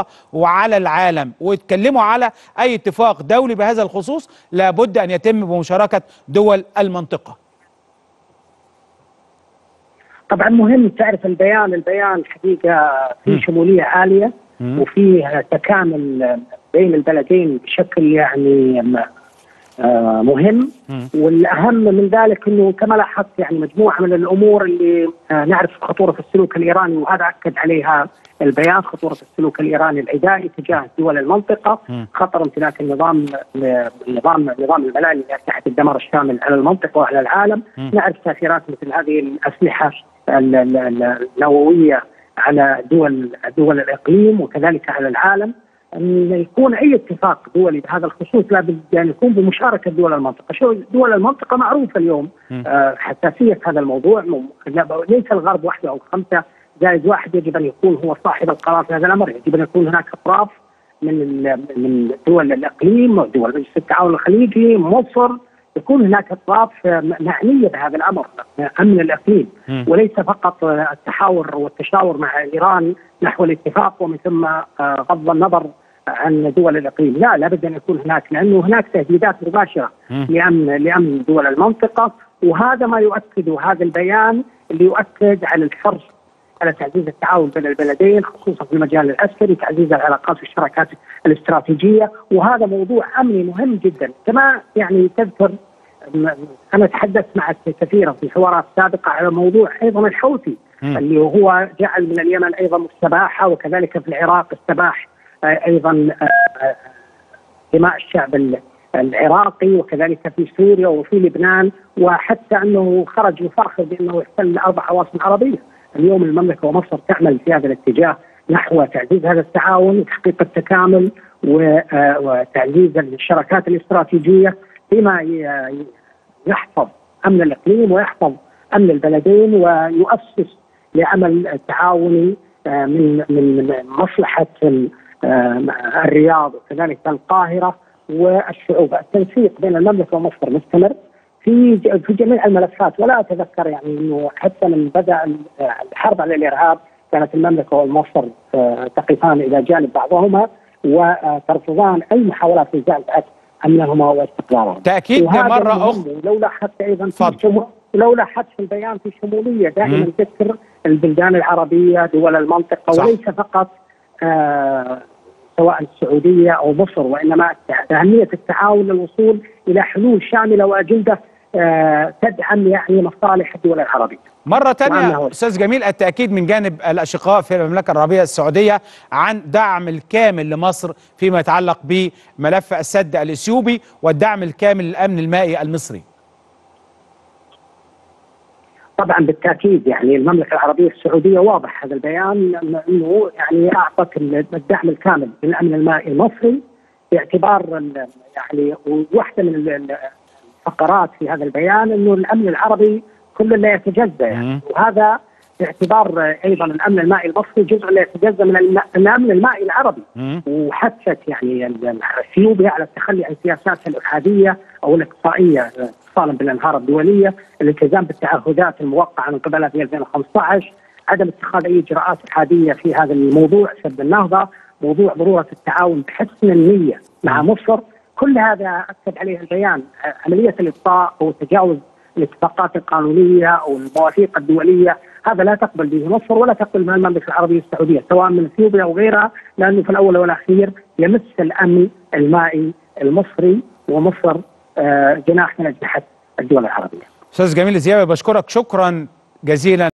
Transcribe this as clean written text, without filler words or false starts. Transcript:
المشتقة وعلى العالم، ويتكلموا على أي اتفاق دولي بهذا الخصوص لابد أن يتم بمشاركة دول المنطقة. طبعا مهم تعرف البيان حقيقة فيه شمولية عالية وفيه تكامل بين البلدين بشكل يعني مهم، والاهم من ذلك انه كما لاحظت يعني مجموعه من الامور اللي نعرف خطوره السلوك الايراني، وهذا اكد عليها البيان، خطوره السلوك الايراني العدائي تجاه دول المنطقه، خطر امتلاك نظام الملاذ تحت الدمار الشامل على المنطقه وعلى العالم، نعرف تاثيرات مثل هذه الاسلحه النوويه على دول الاقليم وكذلك على العالم. أن يكون أي اتفاق دولي بهذا الخصوص لابد أن يكون بمشاركة دول المنطقة. دول المنطقة معروفة اليوم حساسية هذا الموضوع، ليس الغرب وحده أو 5+1، يجب أن يكون هو صاحب القرار في هذا الأمر. يجب أن يكون هناك أطراف من دول الإقليم، دول مجلس التعاون الخليجي، مصر، يكون هناك أطراف معنية بهذا الأمر، أمن الإقليم، وليس فقط التحاور والتشاور مع إيران نحو الاتفاق ومن ثم غض النظر عن دول الاقليم، لا، لابد ان يكون هناك، لانه هناك تهديدات مباشره لامن دول المنطقه، وهذا ما يؤكده هذا البيان اللي يؤكد على الحرص على تعزيز التعاون بين البلدين خصوصا في المجال العسكري، تعزيز العلاقات والشراكات الاستراتيجيه، وهذا موضوع امني مهم جدا. كما يعني تذكر انا تحدثت معك كثيرا في حوارات سابقه على موضوع ايضا الحوثي اللي هو جعل من اليمن ايضا السباحه، وكذلك في العراق السباح ايضا دماء الشعب العراقي، وكذلك في سوريا وفي لبنان، وحتى انه خرج يفاخر بانه يحتل 4 عواصم عربيه. اليوم المملكه ومصر تعمل في هذا الاتجاه نحو تعزيز هذا التعاون وتحقيق التكامل وتعزيز الشراكات الاستراتيجيه بما يحفظ امن الاقليم ويحفظ امن البلدين ويؤسس لعمل تعاوني من مصلحه الرياض وكذلك القاهره والشعوب. التنسيق بين المملكه ومصر مستمر في جميع الملفات، ولا اتذكر يعني انه حتى من بدا الحرب على الارهاب كانت المملكه ومصر تقفان الى جانب بعضهما وترفضان اي محاولات لزعزعه امنهما واستقرارهما. تاكيد مره اخرى لولا حتى ايضا لولا حتى في البيان في شموليه دائما تذكر البلدان العربيه، دول المنطقه، صح. وليس فقط سواء السعوديه او مصر، وانما اهميه التعاون للوصول الى حلول شامله واجنده تدعم يعني مصالح الدول العربيه. مرة تانية أستاذ جميل، التأكيد من جانب الأشقاء في المملكة العربية السعودية عن دعم الكامل لمصر فيما يتعلق بملف السد الإثيوبي والدعم الكامل للأمن المائي المصري. طبعا بالتأكيد يعني المملكة العربية السعودية واضح هذا البيان أنه يعني أعطت الدعم الكامل للأمن المائي المصري، باعتبار يعني واحدة من الفقرات في هذا البيان أنه الأمن العربي كل لا يتجزأ يعني، وهذا باعتبار ايضا الامن المائي المصري جزء لا يتجزأ من الامن المائي العربي، وحثت يعني اثيوبيا على التخلي عن سياساتها الالحاديه او الاقصائيه اتصالا بالانهار الدوليه، الالتزام بالتعهدات الموقعه من قبلها في 2015، عدم اتخاذ اي اجراءات الحاديه في هذا الموضوع سد النهضه، موضوع ضروره التعاون بحسن النيه مع مصر، كل هذا اكد عليه البيان. عمليه الابطاء او تجاوز الاتفاقات القانونيه او المواثيق الدوليه هذا لا تقبل به مصر ولا تقبل به المملكه العربيه السعوديه سواء من اثيوبيا او غيرها، لانه في الاول والاخير يمس الامن المائي المصري، ومصر جناح من اجنحه الدول العربيه. استاذ جميل الذيابي بشكرك شكرا جزيلا.